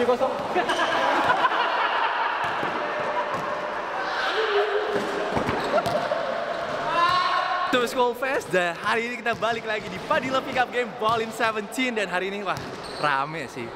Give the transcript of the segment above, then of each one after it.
Lebih kosong. Terus School Fest, dan hari ini kita balik lagi di Padila Pickup Game Volume 17. Dan hari ini, wah, rame sih.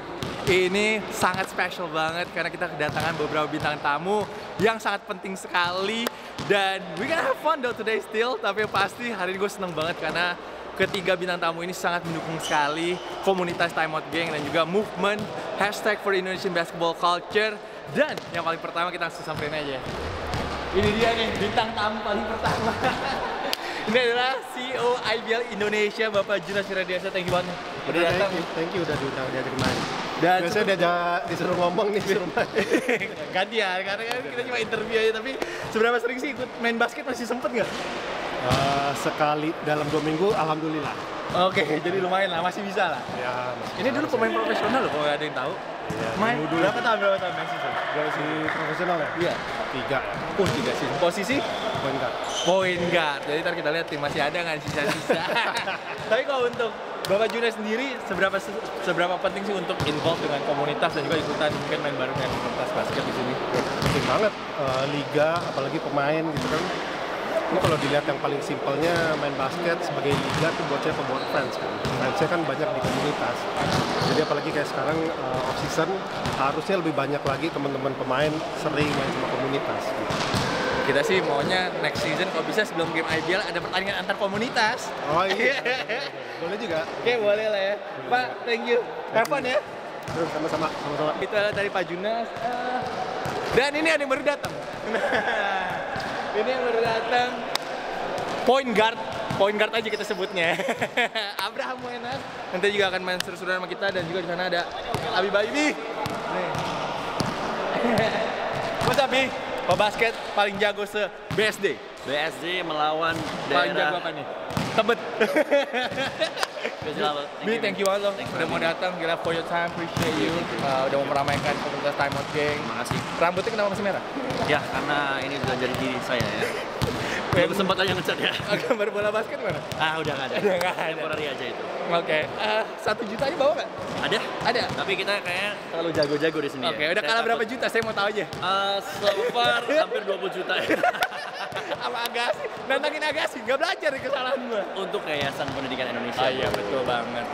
Ini sangat spesial banget karena kita kedatangan beberapa bintang tamu yang sangat penting sekali. Dan we gonna have fun though today still. Tapi pasti hari ini gue seneng banget karena ketiga bintang tamu ini sangat mendukung sekali komunitas Timeout Gang dan juga movement hashtag for Indonesian Basketball Culture. Dan yang paling pertama kita langsung sampein aja. Ini dia nih, bintang tamu paling pertama. Ini adalah CEO IBL Indonesia, Bapak Junas Miradiarsyah. Thank you banget. Udah datang. Thank you, udah terima. Dan biasanya udah disuruh ngomong nih, disuruh gantian, karena kan kita cuma interview aja. Tapi seberapa sering sih ikut main basket, masih sempet nggak? Sekali dalam 2 minggu, alhamdulillah. Oke, jadi lumayan lah, masih bisa lah. Ya, masih ini dulu pemain profesional loh, kalau ada yang tahu. Ya, main dulu. Berapa tahun main sih? Dari profesional ya? Iya. 3. Oh, 3 sih. Posisi? Point guard. Jadi ntar kita lihat masih ada nggak sisa-sisa. Tapi kalau untuk Bapak Junas sendiri, seberapa penting sih untuk involve dengan komunitas dan juga ikutan mungkin main bareng dengan komunitas basket di sini? Penting banget. Liga, apalagi pemain gitu kan. Ini kalau dilihat yang paling simpelnya main basket sebagai liga tuh buat saya pembuat fans kan. Fansnya kan banyak di komunitas. Jadi apalagi kayak sekarang off season, harusnya lebih banyak lagi teman-teman pemain sering main sama komunitas. Kita sih maunya next season kalau bisa sebelum game IBL ada pertandingan antar komunitas. Oh iya. Boleh juga. Oke, boleh lah ya. Pak, thank you. Have fun ya. Sama-sama. Itu dari Pak Junas. Dan ini ada yang baru datang. Ini yang baru datang, point guard aja kita sebutnya. Abraham Wenas nanti juga akan main seru-seruan sama kita, dan juga di sana ada Abi Bayu. Mas Abi, pebasket paling jago se BSD. BSD melawan paling daerah. Paling jago apa nih? Tebet. Bi, thank you banget loh, udah mau datang, gila for your time, appreciate you. Udah mau meramaikan komunitas Timeout Gang. Terima kasih. Rambutnya kenapa masih merah? Ya, karena ini sudah jadi diri saya ya. Belum sempat aja ngecat ya. Gambar bola basket mana? Ah, udah nggak ada. Udah nggak ada. Temporary aja itu. Oke. 1 juta aja bawa nggak? Ada. Ada. Tapi kita kayaknya terlalu jago-jago di sini. Oke, udah kalah berapa juta? Saya mau tahu aja. So far hampir 20 juta ya. Sama Agassi, nantangin Agassi, nggak belajar dari kesalahan gua. Untuk Yayasan Pendidikan Indonesia. Oh, iya, betul banget.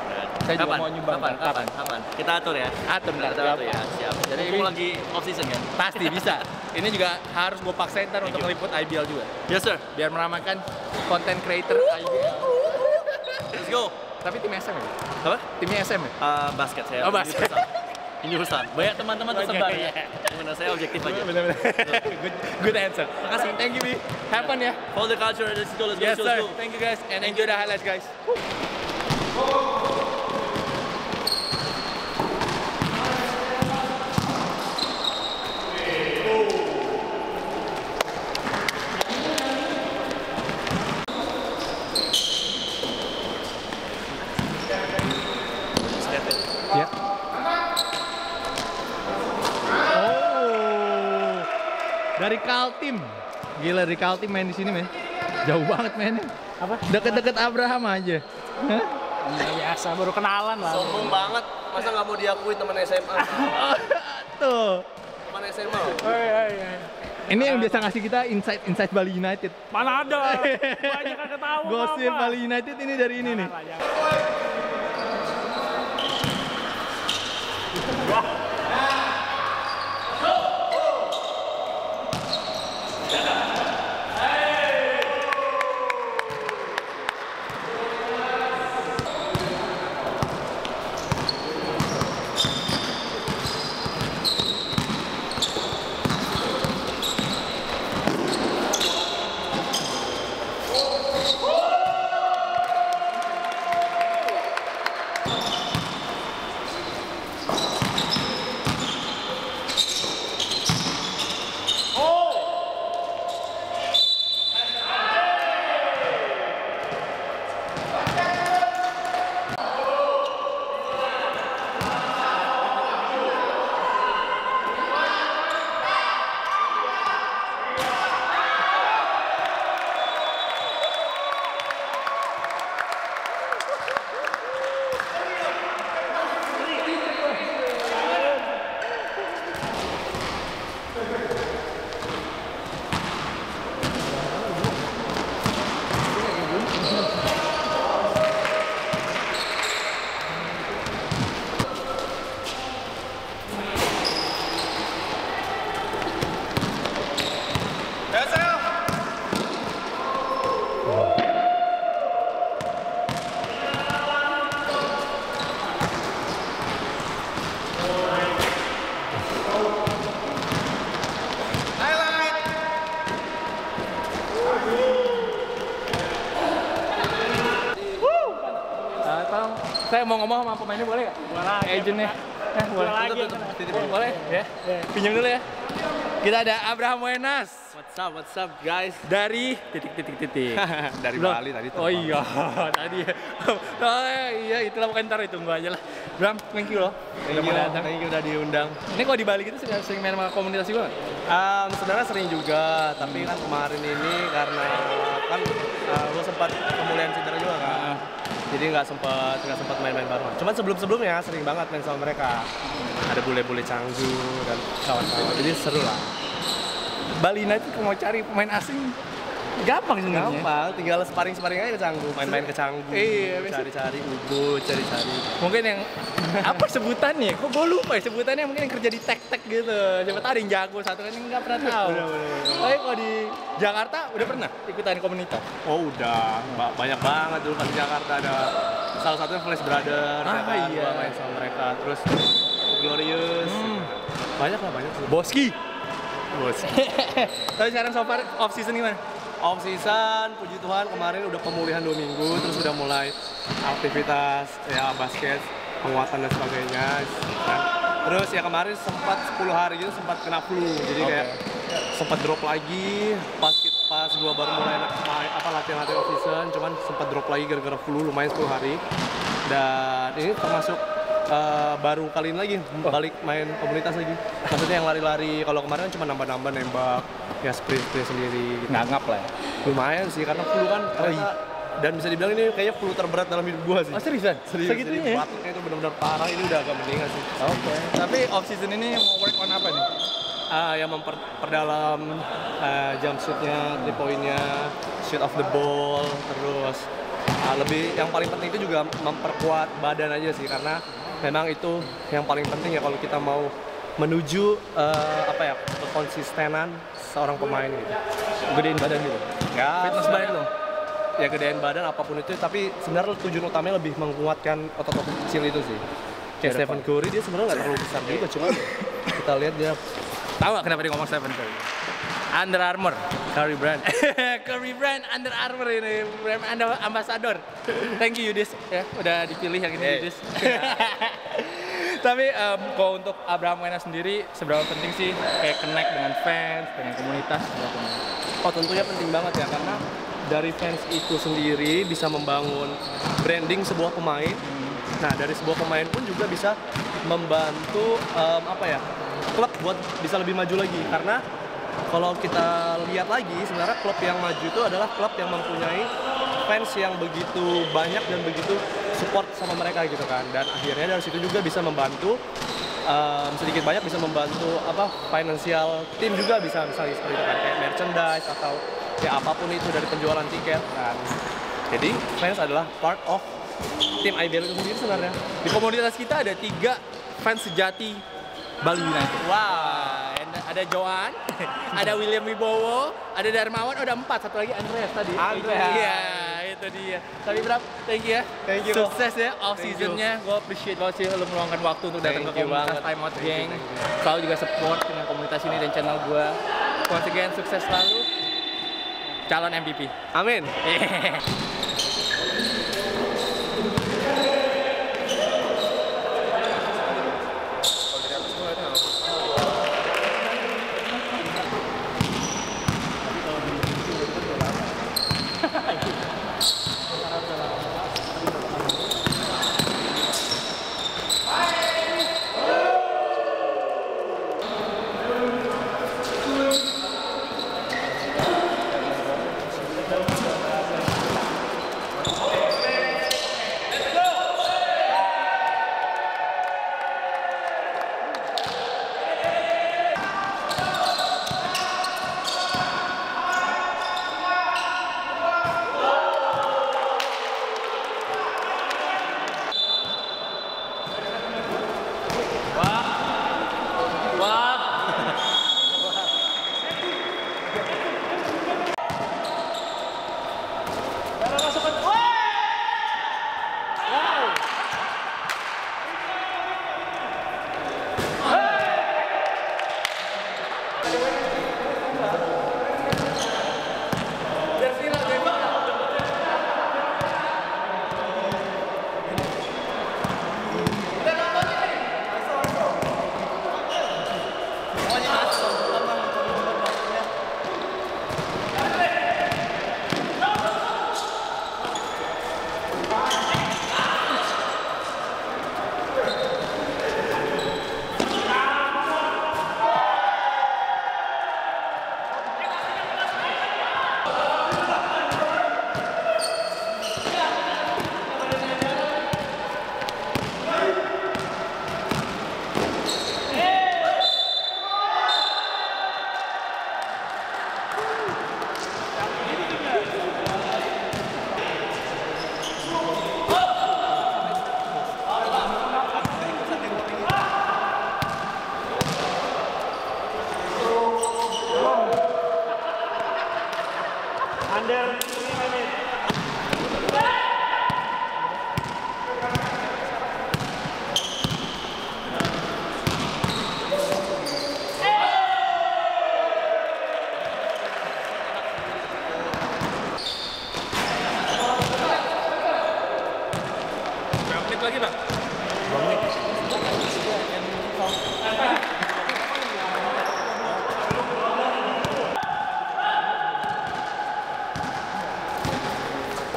Saya juga mau nyumbang. Kapan? Kita atur ya? Atur, kita atur ya, siap. Jadi ini lagi off season kan? Pasti, bisa. Ini juga harus gue paksain ntar untuk meliput IBL juga. Yes sir. Biar meramakan konten creator IBL. Let's go. Tapi tim SM ya? Apa? Timnya SM ya? Basket saya. Oh, basket. Ini urusan. Banyak teman-teman tersebar ya. Menurut saya objektif aja. Bener-bener. Good answer. Makasih. Thank you, Bi. Have fun ya. Follow the culture. Let's go. Yes, sir. Thank you, guys. And enjoy the highlights, guys. Gila, dari Kaltim main di sini, men. Jauh banget mainnya. Apa? Deket-deket Abraham aja. Hah? Biasa, baru kenalan lah. Sombong banget. Masa nggak mau diakui teman SMA? Tuh. Teman SMA. Oh, iya. Ini yang biasa ngasih kita insight Bali United. Mana ada? Banyak yang ketahuan. Gosip Bali United ini dari ini nih. Saya mau ngomong sama pemainnya boleh nggak? Boleh. Agentnya. Boleh. Boleh ya. Pinjam dulu ya. Kita ada Abraham Wenas. What's up guys? Dari titik. Dari Bali tadi. Oh iya, tadi. Oh iya, itulah bukan ntar itu gua aja lah. Bram, thank you loh. Thank you udah diundang. Ini kalau di Bali gitu sering main sama komunitas juga nggak? Sebenarnya sering juga, tapi kan kemarin ini karena kan gue sempat pemulihan cedera juga kan. Jadi nggak sempat main-main bareng. Cuman sebelum-sebelumnya sering banget main sama mereka. Ada bule-bule Canggu dan kawan-kawan. Jadi seru lah. Bali United mau cari pemain asing gampang sebenarnya. Gampang, tinggal sparring aja ke Canggu, main-main ke Canggu. Iya, cari-cari. Mungkin yang apa sebutannya? Kok gue lupa ya sebutannya, mungkin yang kerja di tek-tek gitu. Siapa tahu ada yang jago satu kan yang nggak pernah tahu. Tapi kalau di Jakarta udah pernah ikutan komunitas? Oh udah, banyak banget dulu pas di Jakarta ada salah satunya Flash Brother. Iya. Main sama mereka, terus Glorious. Banyak. Boski. Tapi sekarang so far off season gimana? Off season, puji Tuhan kemarin udah pemulihan 2 minggu, terus udah mulai aktivitas ya basket, penguatan dan sebagainya. Nah, terus ya kemarin sempat 10 hari itu sempat kena flu, jadi kayak sempat drop lagi. Pas gua baru mulai latihan off season, cuman sempat drop lagi gara-gara flu lumayan 10 hari. Dan ini termasuk baru kali ini lagi balik main komunitas lagi. Maksudnya yang lari-lari, kalau kemarin cuma nambah-nambah nembak, ya sprint sendiri gitu. Ngangap lah ya? Lumayan sih, karena flu kan ternyata, dan bisa dibilang ini kayaknya flu terberat dalam hidup gua sih. Oh seriusan? Segitunya ya? Batuknya itu benar-benar parah, ini udah agak mendingan sih. Oke. Tapi off season ini mau work on apa nih? Yang memperdalam jump shootnya, 3-pointnya, shoot off the ball, terus lebih yang paling penting itu juga memperkuat badan aja sih, karena memang itu yang paling penting ya kalau kita mau menuju konsistenan seorang pemain gitu. Gedein badan gitu. Ya, fitness badan loh. Ya gedein badan apapun itu, tapi sebenarnya tujuan utamanya lebih menguatkan otot-otot kecil itu sih. Kayak Stephen Curry dia sebenarnya nggak terlalu besar juga, cuma kita lihat dia tahu nggak kenapa dia ngomong Stephen Curry. Under Armour, Curry Brand. Curry Brand, Under Armour ini Anda ambasador. Thank you Yudis ya, udah dipilih yang ini Yudis. Tapi kalau untuk Abraham Wenas sendiri seberapa penting sih kayak connect dengan fans, dengan komunitas? Oh tentunya penting banget ya, karena dari fans itu sendiri bisa membangun branding sebuah pemain. Nah dari sebuah pemain pun juga bisa membantu klub buat bisa lebih maju lagi, karena kalau kita lihat lagi, sebenarnya klub yang maju itu adalah klub yang mempunyai fans yang begitu banyak dan begitu support sama mereka gitu kan. Dan akhirnya dari situ juga bisa membantu, sedikit banyak bisa membantu finansial tim juga bisa misalnya seperti itu kan. Kayak merchandise atau ya apapun itu dari penjualan tiket kan. Jadi fans adalah part of tim IBL itu sendiri sebenarnya. Di komunitas kita ada 3 fans sejati Bali United. Wow. Ada Joan, ada William Wibowo, ada Darmawan, udah 4, satu lagi Andreas tadi. Iya, itu dia. Tapi Bram, thank you ya. Thank you. Sukses ya off seasonnya. Gue appreciate banget sih lu meluangkan waktu untuk datang ke komunitas Timeout Gang. Selalu juga support dengan komunitas ini dan channel gue. Once again, sukses selalu. Calon MVP. Amin. Under 3 menit.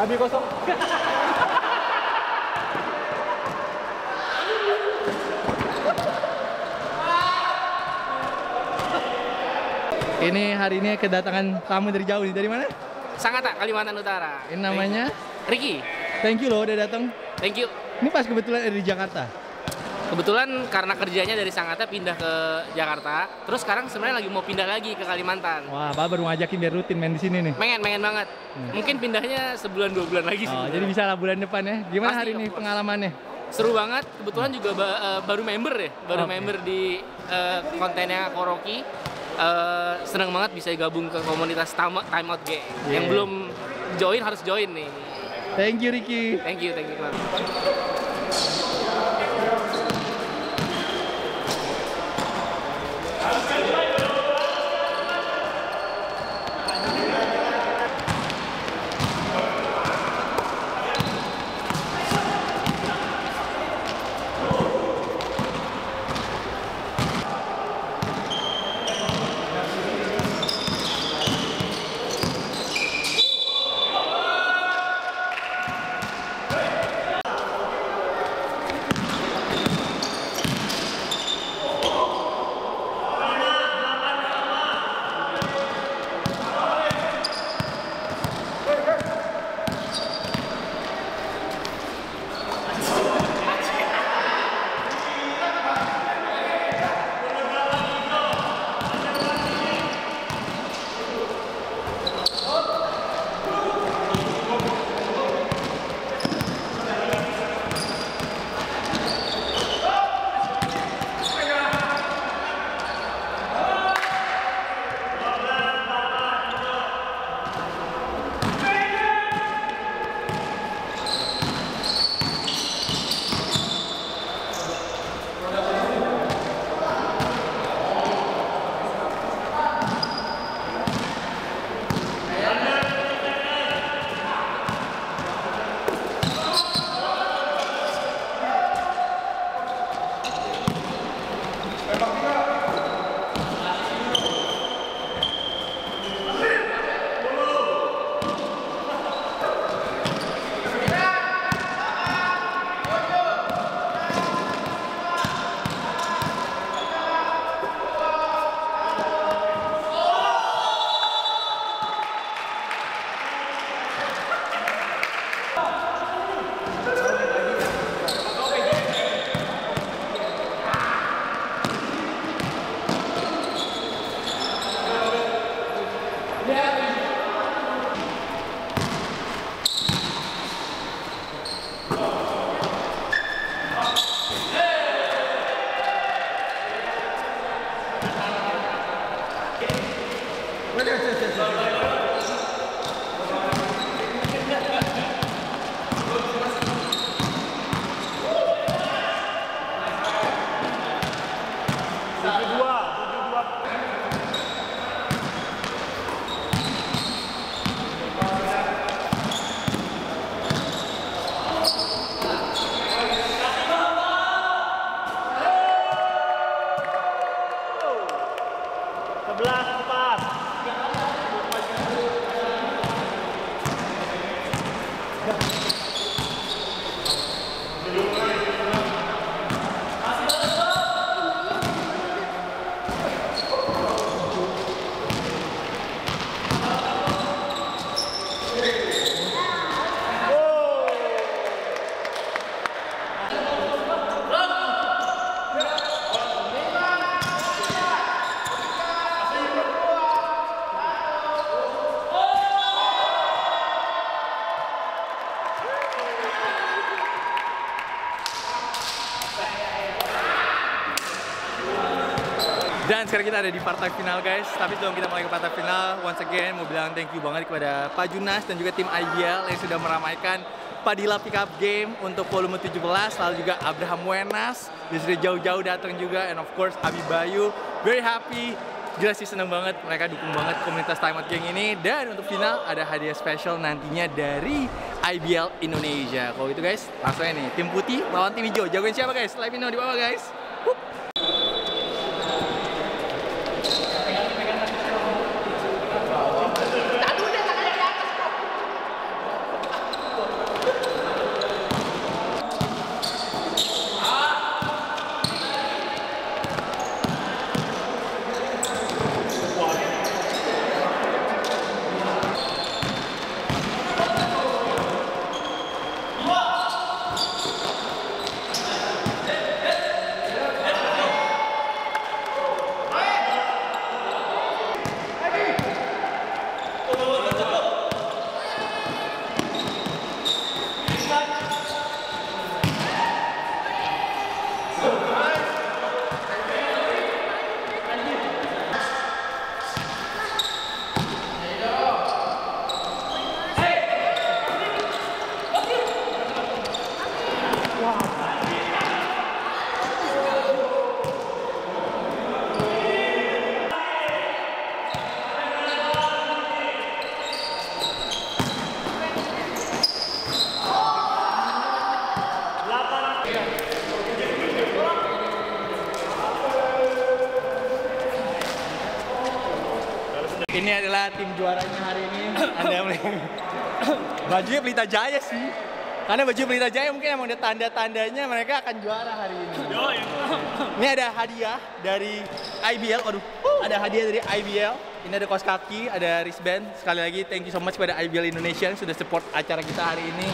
Abi kosong. Ini hari ini kedatangan tamu dari jauh nih. Dari mana? Sangata, Kalimantan Utara. Ini namanya Ricky. Thank you loh udah datang. Thank you. Ini pas kebetulan ada di Jakarta. Kebetulan karena kerjanya dari Sangata pindah ke Jakarta. Terus sekarang sebenarnya lagi mau pindah lagi ke Kalimantan. Wah, Pak baru ngajakin biar rutin main di sini nih. Pengen banget. Mungkin pindahnya sebulan dua bulan lagi sih. Oh, jadi bisa lah bulan depan ya. Gimana pasti hari ini pengalamannya? Seru banget. Kebetulan juga baru member ya. Baru member di kontennya Koroki. Senang banget bisa gabung ke komunitas Timeout Gang. Yeah. Yang belum join harus join nih. Thank you Ricky. Thank you. Dan sekarang kita ada di partai final, guys. Tapi sebelum kita mulai ke partai final, once again mau bilang thank you banget kepada Pak Junas dan juga tim IBL yang sudah meramaikan Padila Pickup Game untuk volume 17, lalu juga Abraham Wenas dia sudah jauh-jauh datang juga, and of course Abi Bayu. Very happy, jelas sih seneng banget, mereka dukung banget komunitas Timeout Gang ini. Dan untuk final ada hadiah spesial nantinya dari IBL Indonesia. Kalau gitu guys, langsung aja nih, tim putih lawan tim hijau, jagoin siapa guys? Let me know di bawah guys. Wup. Ini adalah tim juaranya hari ini. Anda melihat bajunya Pelita Jaya sih. Karena baju Pelita Jaya mungkin emang ada tanda-tandanya mereka akan juara hari ini. Ini ada hadiah dari IBL. Aduh, ada hadiah dari IBL. Ini ada kaos kaki, ada wristband. Sekali lagi thank you so much kepada IBL Indonesia yang sudah support acara kita hari ini.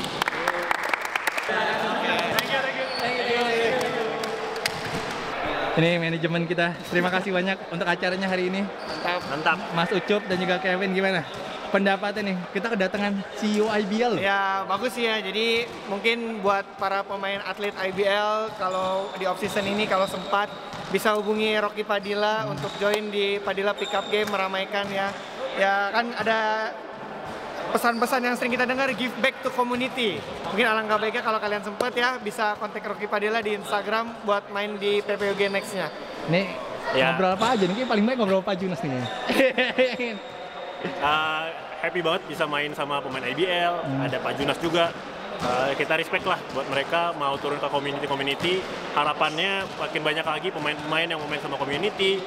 Ini manajemen kita, terima kasih banyak untuk acaranya hari ini. Mantap, mantap. Mas Ucup dan juga Kevin, gimana pendapatnya nih? Kita kedatangan CEO IBL. Ya bagus sih ya, jadi mungkin buat para pemain atlet IBL kalau di off season ini kalau sempat bisa hubungi Rocky Padila untuk join di Padila Pickup Game meramaikan ya. Ya kan ada pesan-pesan yang sering kita dengar, give back to community. Mungkin alangkah baiknya kalau kalian sempat ya bisa kontak Rocky Padilla di Instagram buat main di PPUG Next-nya. Nih ya, ngobrol apa aja? Mungkin paling baik ngobrol Pak Junas nih. Happy banget bisa main sama pemain IBL, ada Pak Junas juga. Kita respect lah buat mereka mau turun ke community-community. Harapannya makin banyak lagi pemain-pemain yang main sama community.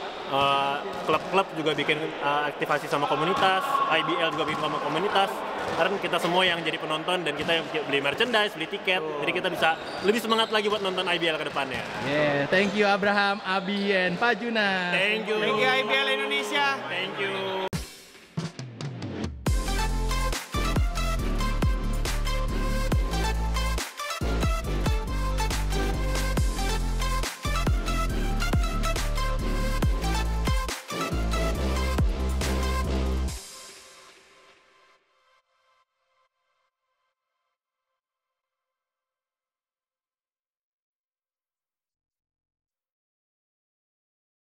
Klub-klub juga bikin aktivasi sama komunitas, IBL juga bikin sama komunitas. Karena kita semua yang jadi penonton dan kita yang beli merchandise, beli tiket. Jadi kita bisa lebih semangat lagi buat nonton IBL ke depannya. Yeah, thank you Abraham, Abi, and Pak Junas. Thank you IBL Indonesia. Thank you.